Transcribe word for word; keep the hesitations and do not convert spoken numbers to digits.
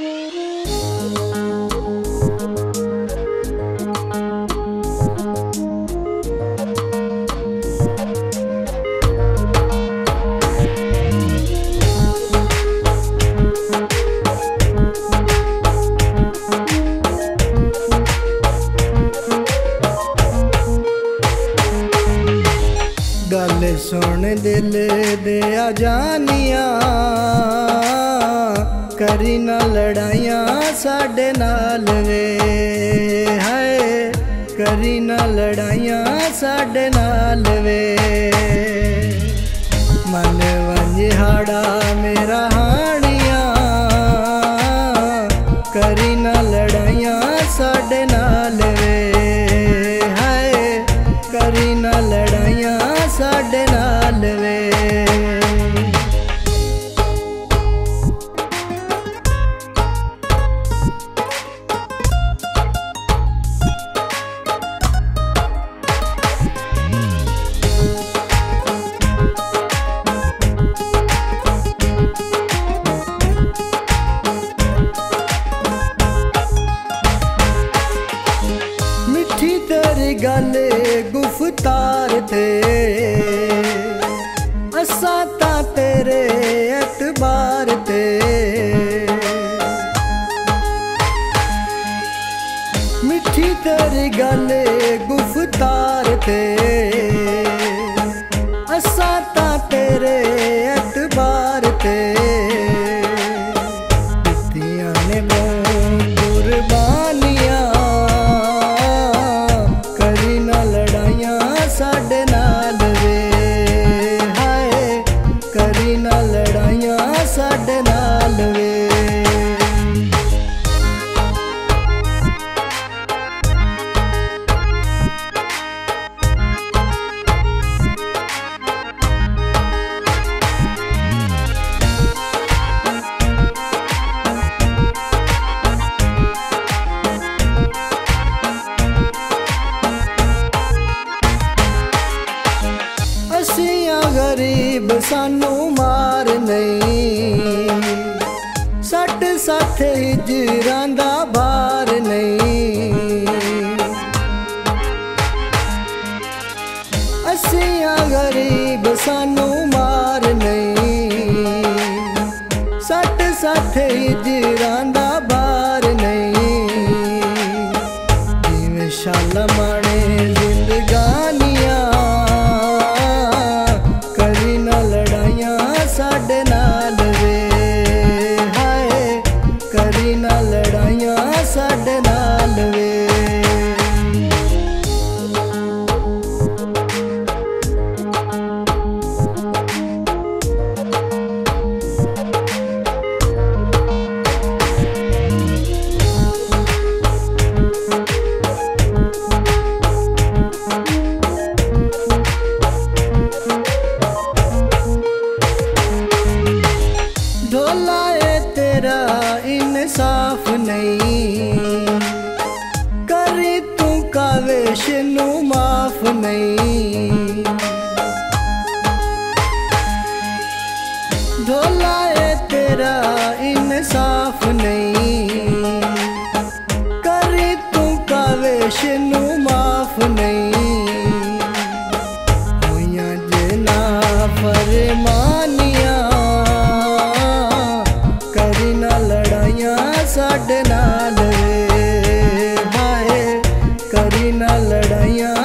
गल सुन दिल दिया जानिया करी ना लड़ाइयां साडे नाल वे हाय करी ना लड़ाइयां साडे नाल वे मन वंज हाड़ा मेरा हाणिया करी ना लड़ाइयां साडे नाल वे हाय करी ना लड़ाइयां साडे नाल वे। मिठी तेरी गल गुफ्तार थे असा ता तेरे एतबार थे मिठी तेरी गल गुफ्तार थे असा ता तेरे एतबार थे दितियां ने मुंह कुर्बानियां करी ना लड़ाइयां साडे नाल वे हाय करी ना लड़ाइयां साडे नाल वे। गरीब सानू मार नहीं साढ़े साथ हिजरां दा बार नहीं असियां गरीब सानू मार नहीं साढ़े साथ हिजरां दा बार नहीं जिवें शाला माणे जिंदगानियां इंसाफ नहीं करे तू काविश नू माफ नहीं ढोला ए तेरा इंसाफ नहीं करे तू काविश नू माफ नहीं होइयां जे ना फरमानियां करी ना लड़ाइयां साडे नाल वे हाय करी ना लड़ाइयां।